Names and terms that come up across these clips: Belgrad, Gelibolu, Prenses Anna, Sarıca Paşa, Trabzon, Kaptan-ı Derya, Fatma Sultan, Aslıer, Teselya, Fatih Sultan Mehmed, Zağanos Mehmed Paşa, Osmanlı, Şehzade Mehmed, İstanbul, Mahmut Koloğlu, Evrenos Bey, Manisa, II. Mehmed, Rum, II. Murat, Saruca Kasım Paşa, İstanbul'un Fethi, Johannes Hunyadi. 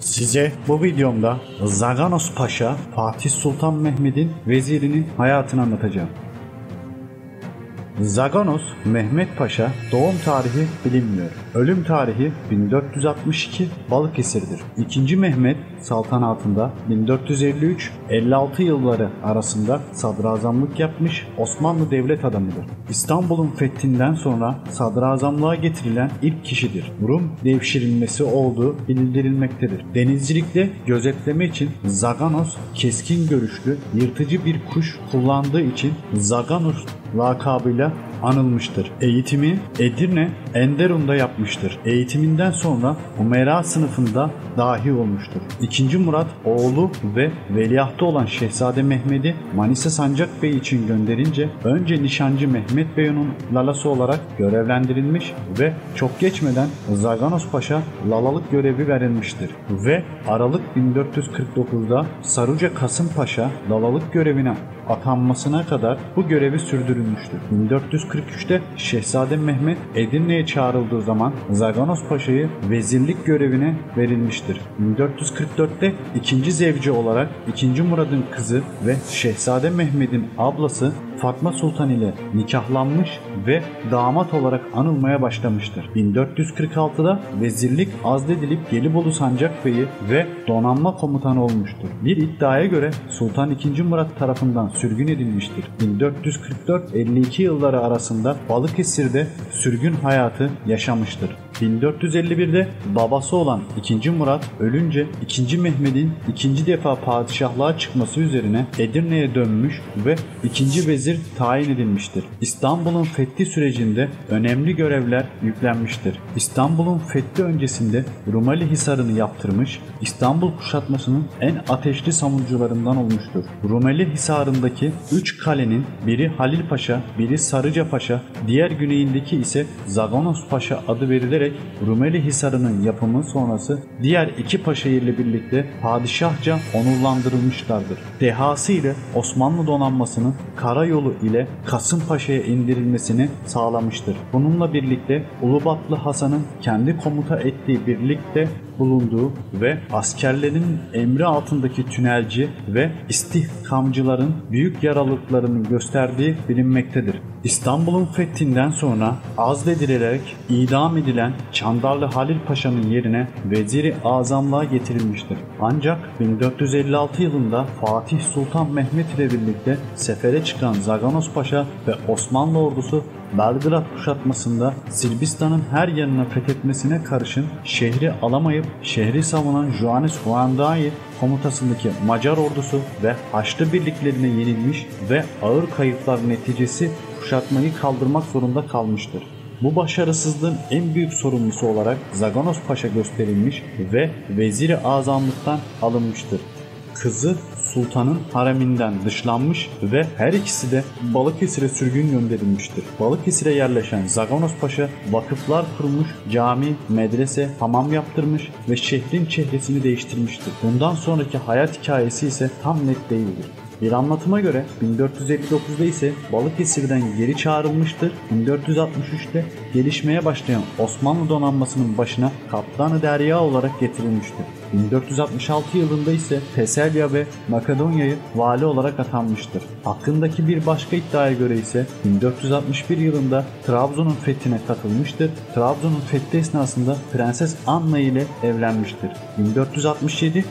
Size bu videomda Zağanos Paşa, Fatih Sultan Mehmed'in vezirinin hayatını anlatacağım. Zağanos Mehmed Paşa doğum tarihi bilinmiyor. Ölüm tarihi 1462 Balıkesir'dir. 2. Mehmed saltanatında 1453-56 yılları arasında sadrazamlık yapmış Osmanlı devlet adamıdır. İstanbul'un fethinden sonra sadrazamlığa getirilen ilk kişidir. Rum devşirilmesi olduğu bildirilmektedir. Denizcilikte gözetleme için Zağanos keskin görüşlü, yırtıcı bir kuş kullandığı için Zağanos lakabıyla anılmıştır. Eğitimi Edirne Enderun'da yapmıştır. Eğitiminden sonra Umera sınıfında dahi olmuştur. II. Murat oğlu ve veliahtı olan Şehzade Mehmed'i Manisa Sancak Bey için gönderince önce nişancı Mehmet Bey'in lalası olarak görevlendirilmiş ve çok geçmeden Zağanos Paşa lalalık görevi verilmiştir ve Aralık 1449'da Saruca Kasım Paşa lalalık görevine atanmasına kadar bu görevi sürdürülmüştür. 1443'te Şehzade Mehmed Edirne'ye çağrıldığı zaman Zağanos Paşa'yı vezirlik görevine verilmiştir. 1444'te ikinci zevci olarak 2. Murad'ın kızı ve Şehzade Mehmed'in ablası Fatma Sultan ile nikahlanmış ve damat olarak anılmaya başlamıştır. 1446'da vezirlik azledilip Gelibolu Sancak Bey'i ve donanma komutanı olmuştur. Bir iddiaya göre Sultan II. Murat tarafından sürgün edilmiştir. 1444-52 yılları arasında Balıkesir'de sürgün hayatı yaşamıştır. 1451'de babası olan 2. Murat ölünce 2. Mehmed'in ikinci defa padişahlığa çıkması üzerine Edirne'ye dönmüş ve ikinci vezir tayin edilmiştir. İstanbul'un fethi sürecinde önemli görevler yüklenmiştir. İstanbul'un fethi öncesinde Rumeli Hisarı'nı yaptırmış, İstanbul kuşatmasının en ateşli savunucularından olmuştur. Rumeli Hisarı'ndaki 3 kalenin biri Halil Paşa, biri Saruca Paşa, diğer güneyindeki ise Zağanos Paşa adı verilerek Rumeli Hisarı'nın yapımı sonrası diğer 2 paşaehirle birlikte padişahça onurlandırılmışlardır. Dehası ile Osmanlı donanmasının karayolu ile Kasımpaşa'ya indirilmesini sağlamıştır. Bununla birlikte Ulubatlı Hasan'ın kendi komuta ettiği birlikte bulunduğu ve askerlerin emri altındaki tünelci ve istihkamcıların büyük yaralıklarını gösterdiği bilinmektedir. İstanbul'un fethinden sonra azledilerek idam edilen Çandarlı Halil Paşa'nın yerine Vezir-i Azamlığa getirilmiştir. Ancak 1456 yılında Fatih Sultan Mehmed ile birlikte sefere çıkan Zağanos Paşa ve Osmanlı ordusu Belgrad kuşatmasında Sırbistan'ın her yanına fethetmesine karşın şehri alamayıp şehri savunan Johannes Hunyadi komutasındaki Macar ordusu ve Haçlı birliklerine yenilmiş ve ağır kayıplar neticesi kuşatmayı kaldırmak zorunda kalmıştır. Bu başarısızlığın en büyük sorumlusu olarak Zağanos Paşa gösterilmiş ve Vezir-i Azamlıktan alınmıştır. Kızı Sultan'ın hareminden dışlanmış ve her ikisi de Balıkesir'e sürgün gönderilmiştir. Balıkesir'e yerleşen Zağanos Paşa vakıflar kurmuş, cami, medrese, hamam yaptırmış ve şehrin çehresini değiştirmiştir. Bundan sonraki hayat hikayesi ise tam net değildir. Bir anlatıma göre 1459'da ise Balıkesir'den geri çağrılmıştır. 1463'te gelişmeye başlayan Osmanlı donanmasının başına Kaptan-ı Derya olarak getirilmiştir. 1466 yılında ise Teselya ve Makedonya'yı vali olarak atanmıştır. Hakkındaki bir başka iddiaya göre ise 1461 yılında Trabzon'un fethine katılmıştır. Trabzon'un fethi esnasında Prenses Anna ile evlenmiştir. 1467-69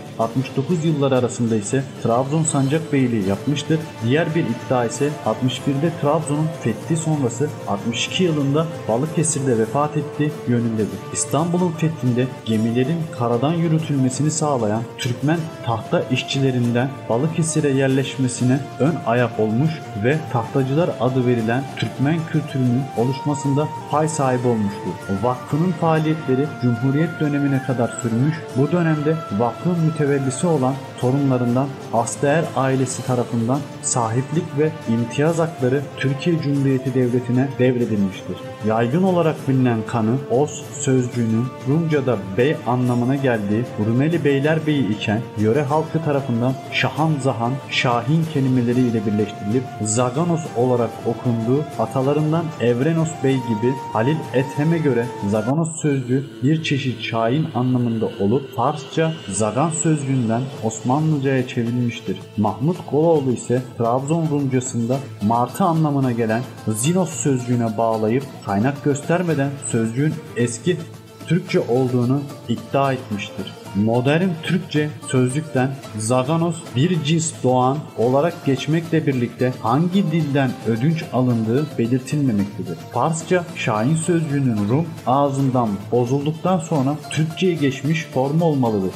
yılları arasında ise Trabzon Sancak Beyliği yapmıştır. Diğer bir iddia ise 61'de Trabzon'un fethi sonrası 62 yılında Balıkesir'de vefat ettiği yönündedir. İstanbul'un fethinde gemilerin karadan yürütülmesi sağlayan Türkmen tahta işçilerinden Balıkesir'e yerleşmesine ön ayak olmuş ve tahtacılar adı verilen Türkmen kültürünün oluşmasında pay sahibi olmuştur. Vakfının faaliyetleri Cumhuriyet dönemine kadar sürmüş. Bu dönemde vakfın mütevellisi olan torunlarından Aslıer ailesi tarafından sahiplik ve imtiyaz hakları Türkiye Cumhuriyeti Devleti'ne devredilmiştir. Yaygın olarak bilinen kanı, Os sözcüğünün Rumca'da bey anlamına geldiği, Rumca'da Rumeli Beylerbeyi iken yöre halkı tarafından Şahan Zahan, Şahin kelimeleriyle birleştirilip Zağanos olarak okunduğu atalarından Evrenos Bey gibi Halil Ethem'e göre Zağanos sözcüğü bir çeşit Şahin anlamında olup Farsça Zagan sözcüğünden Osmanlıca'ya çevrilmiştir. Mahmut Koloğlu ise Trabzon Rumcasında martı anlamına gelen Zinos sözcüğüne bağlayıp kaynak göstermeden sözcüğün eski Türkçe olduğunu iddia etmiştir. Modern Türkçe sözlükten Zağanos bir cins doğan olarak geçmekle birlikte hangi dilden ödünç alındığı belirtilmemektedir. Farsça Şahin sözcüğünün Rum ağzından bozulduktan sonra Türkçe'ye geçmiş formu olmalıdır.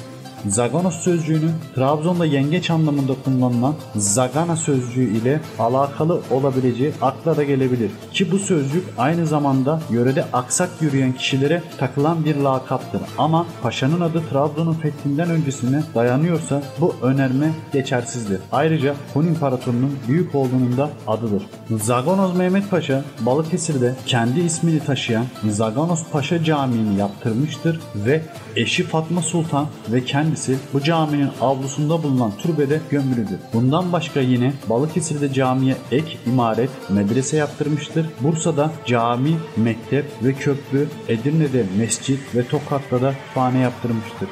Zağanos sözcüğünün Trabzon'da yengeç anlamında kullanılan Zagana sözcüğü ile alakalı olabileceği akla da gelebilir. Ki bu sözcük aynı zamanda yörede aksak yürüyen kişilere takılan bir lakaptır. Ama paşanın adı Trabzon'un fethinden öncesine dayanıyorsa bu önerme geçersizdir. Ayrıca Hun İmparatorluğu'nun büyük oğlunun da adıdır. Zağanos Mehmed Paşa Balıkesir'de kendi ismini taşıyan Zağanos Paşa Camii'ni yaptırmıştır ve eşi Fatma Sultan ve kendisi bu caminin avlusunda bulunan türbede gömülüdür. Bundan başka yine Balıkesir'de camiye ek imaret, medrese yaptırmıştır. Bursa'da cami, mektep ve köprü, Edirne'de mescit ve Tokat'ta da kütüphane yaptırmıştır.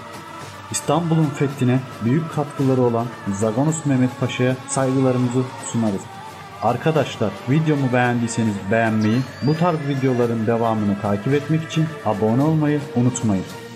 İstanbul'un fethine büyük katkıları olan Zağanos Mehmed Paşa'ya saygılarımızı sunarız. Arkadaşlar, videomu beğendiyseniz beğenmeyi, bu tarz videoların devamını takip etmek için abone olmayı unutmayın.